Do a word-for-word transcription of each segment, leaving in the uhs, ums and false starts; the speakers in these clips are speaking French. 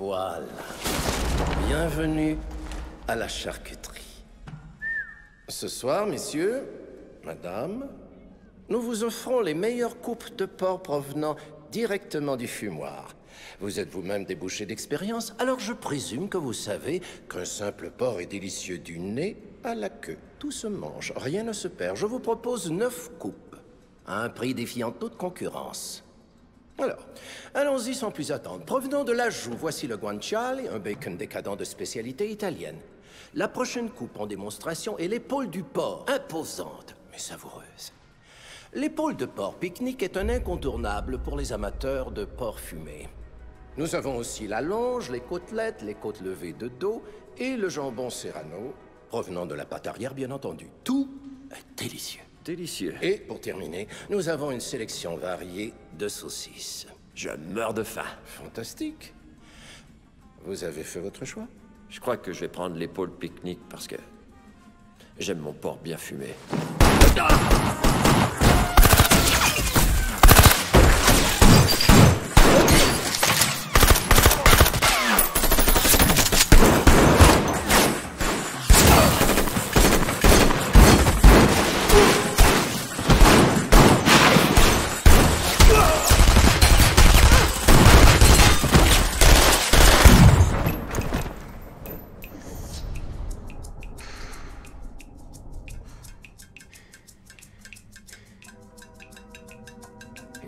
Voilà. Bienvenue à la charcuterie. Ce soir, messieurs, madame, nous vous offrons les meilleures coupes de porc provenant directement du fumoir. Vous êtes vous-même débouché d'expérience, alors je présume que vous savez qu'un simple porc est délicieux du nez à la queue. Tout se mange, rien ne se perd. Je vous propose neuf coupes, à un prix défiant toute concurrence. Alors, allons-y sans plus attendre. Provenant de la joue, voici le guancalia, un bacon décadent de spécialité italienne. La prochaine coupe en démonstration est l'épaule du porc, imposante, mais savoureuse. L'épaule de porc pique-nique est un incontournable pour les amateurs de porc fumé. Nous avons aussi la longe, les côtelettes, les côtes levées de dos et le jambon serrano, provenant de la pâte arrière, bien entendu. Tout est délicieux. Délicieux. Et pour terminer, nous avons une sélection variée de saucisses. Je meurs de faim. Fantastique. Vous avez fait votre choix? Je crois que je vais prendre l'épaule pique-nique parce que j'aime mon porc bien fumé. Ah!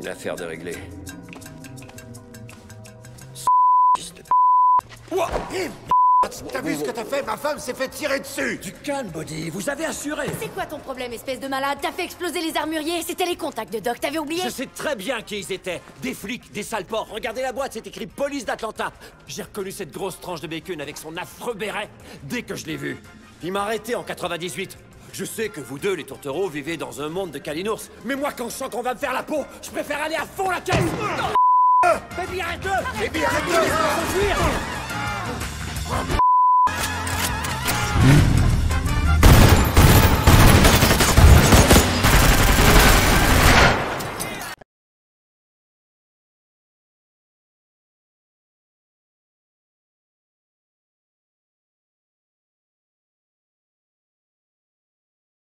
Une affaire de régler. T'as vu ce que t'as fait? Ma femme s'est fait tirer dessus! Du calme, Buddy, vous avez assuré! C'est quoi ton problème, espèce de malade? T'as fait exploser les armuriers? C'était les contacts de Doc, t'avais oublié? Je sais très bien qui ils étaient! Des flics, des sales porcs! Regardez la boîte, c'est écrit Police d'Atlanta! J'ai reconnu cette grosse tranche de Bécune avec son affreux béret dès que je l'ai vu. Il m'a arrêté en quatre-vingt-dix-huit. Je sais que vous deux, les tourtereaux, vivez dans un monde de calinours, mais moi, quand je sens qu'on va me faire la peau, je préfère aller à fond la caisse. Baby, arrête-le! Baby, arrête-le!